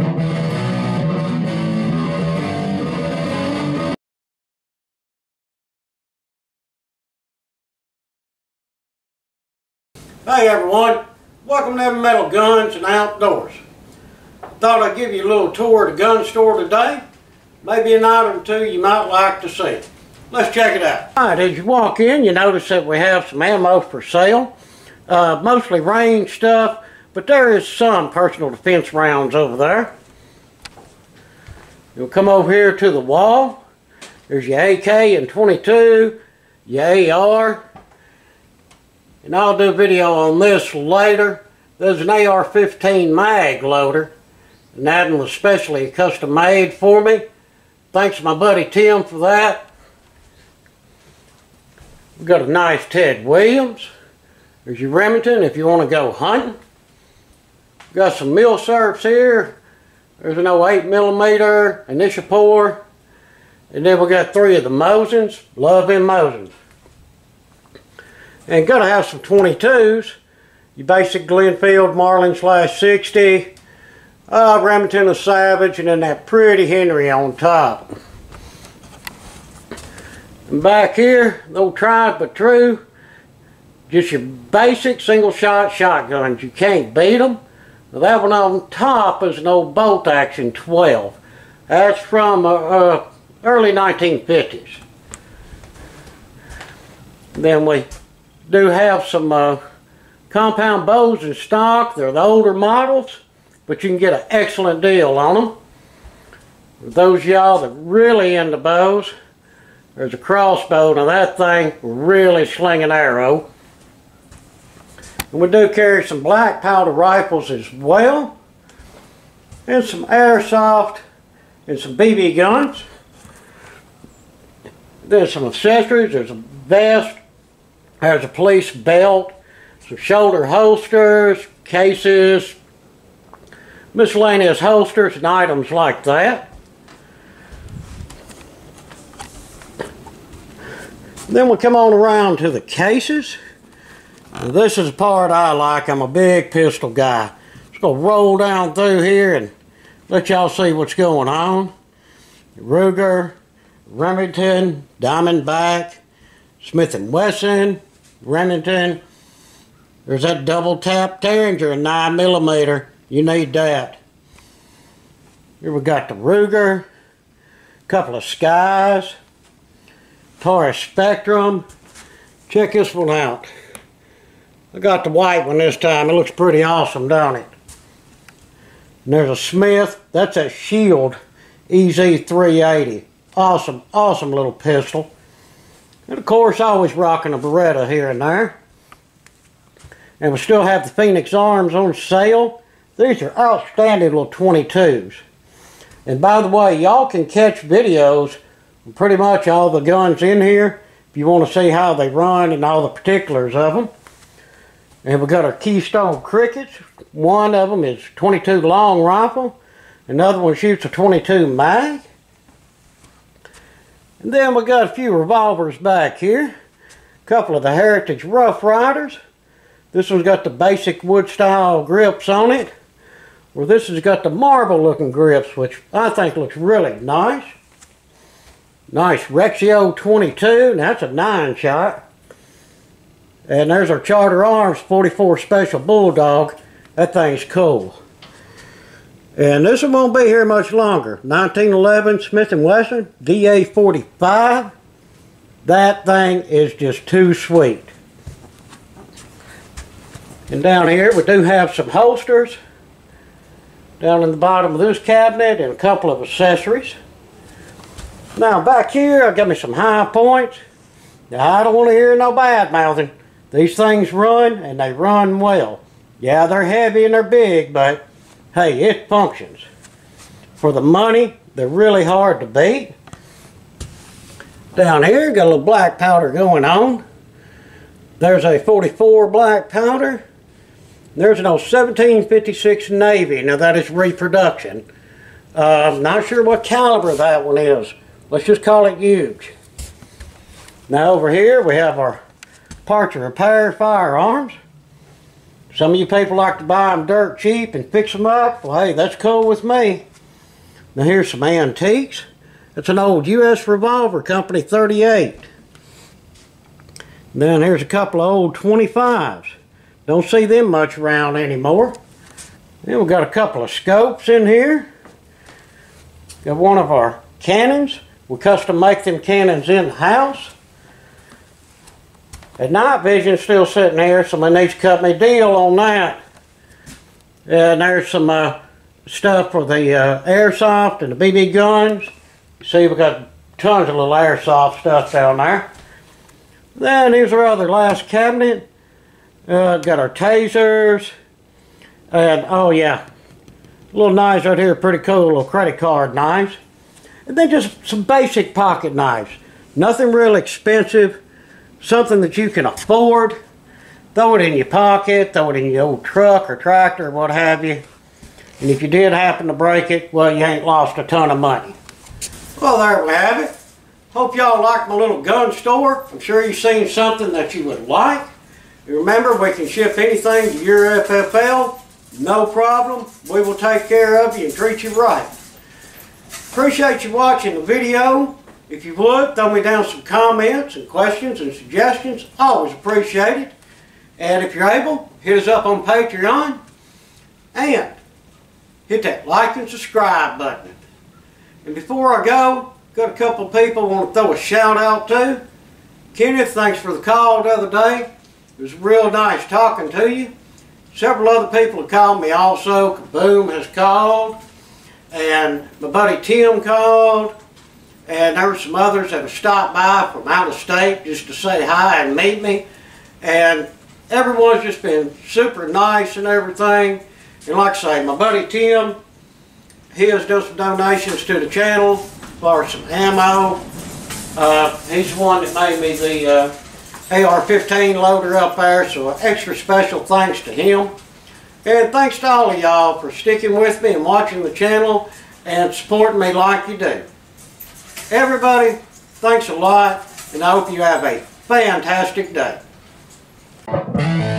Hey everyone, welcome to Heavy Metal Guns and Outdoors. Thought I'd give you a little tour of the gun store today. Maybe an item or two you might like to see. Let's check it out. Alright, as you walk in you notice that we have some ammo for sale. Mostly range stuff, but there is some personal defense rounds over there. You'll come over here to the wall. There's your AK and 22, your AR. And I'll do a video on this later. There's an AR-15 mag loader, and that one was specially custom made for me. Thanks to my buddy Tim for that. We've got a nice Ted Williams. There's your Remington if you want to go hunting. We've got some Mil-Surps here. There's an 8mm initial pour. And then we got three of the Mosins. Love them Mosins. And gotta have some 22s, your basic Glenfield, Marlin /60, Remington, a Savage, and then that pretty Henry on top. And back here, though tried but true, just your basic single shot shotguns. You can't beat them. Now that one on top is an old bolt action 12. That's from early 1950s. Then we do have some compound bows in stock. They're the older models, but you can get an excellent deal on them. For those of y'all that really into bows, there's a crossbow. Now that thing really sling an arrow. And we do carry some black powder rifles as well, and some airsoft and some BB guns. There's some accessories. There's a vest. There's a police belt, some shoulder holsters, cases, miscellaneous holsters, and items like that. Then we come on around to the cases. Now this is the part I like. I'm a big pistol guy. Just going to roll down through here and let y'all see what's going on. Ruger, Remington, Diamondback, Smith & Wesson, Remington. There's that double tap Tanger, 9mm. You need that. Here we got the Ruger, couple of Skies, Taurus Spectrum. Check this one out. I got the white one this time. It looks pretty awesome, don't it? And there's a Smith. That's a Shield EZ380. Awesome, awesome little pistol. And of course, always rocking a Beretta here and there. And we still have the Phoenix Arms on sale. These are outstanding little 22s. And by the way, y'all can catch videos on pretty much all the guns in here if you want to see how they run and all the particulars of them. And we've got our Keystone Crickets. One of them is 22 long rifle. Another one shoots a 22 mag. And then we got a few revolvers back here. A couple of the Heritage Rough Riders. This one's got the basic wood style grips on it. Well, this has got the marble looking grips, which I think looks really nice. Nice Rexio 22, and that's a 9-shot. And there's our Charter Arms 44 Special Bulldog. That thing's cool. And this one won't be here much longer. 1911 Smith & Wesson DA-45. That thing is just too sweet. And down here we do have some holsters. Down in the bottom of this cabinet and a couple of accessories. Now back here I got me some High Points. Now I don't want to hear no bad mouthing. These things run and they run well. Yeah, they're heavy and they're big, but hey, it functions. For the money, they're really hard to beat. Down here, got a little black powder going on. There's a 44 black powder. There's an old 1756 Navy. Now that is reproduction. I'm not sure what caliber that one is. Let's just call it huge. Now over here, we have our parts and repair firearms. Some of you people like to buy them dirt cheap and fix them up. Well, hey, that's cool with me. Now here's some antiques. It's an old US Revolver Company 38. Then here's a couple of old 25s. Don't see them much around anymore. Then we've got a couple of scopes in here. Got one of our cannons. We custom make them cannons in-house. At night vision's still sitting here. Somebody needs to cut me a deal on that. And there's some stuff for the airsoft and the BB guns. See, we've got tons of little airsoft stuff down there. Then here's our other last cabinet. Got our tasers. And oh yeah, little knives right here, pretty cool little credit card knives. And then just some basic pocket knives. Nothing real expensive. Something that you can afford. Throw it in your pocket, throw it in your old truck or tractor or what have you. And if you did happen to break it, well, you ain't lost a ton of money. Well, there we have it. Hope y'all like my little gun store. I'm sure you've seen something that you would like. Remember, we can ship anything to your FFL. No problem. We will take care of you and treat you right. Appreciate you watching the video. If you would, throw me down some comments and questions and suggestions. Always appreciate it. And if you're able, hit us up on Patreon. And hit that like and subscribe button. And before I go, got a couple of people I want to throw a shout out to. Kenneth, thanks for the call the other day. It was real nice talking to you. Several other people have called me also. Kaboom has called. And my buddy Tim called. And there were some others that have stopped by from out of state just to say hi and meet me. And everyone's just been super nice and everything. And like I say, my buddy Tim, he has done some donations to the channel for some ammo. He's the one that made me the AR-15 loader up there, so extra special thanks to him. And thanks to all of y'all for sticking with me and watching the channel and supporting me like you do. Everybody, thanks a lot, and I hope you have a fantastic day.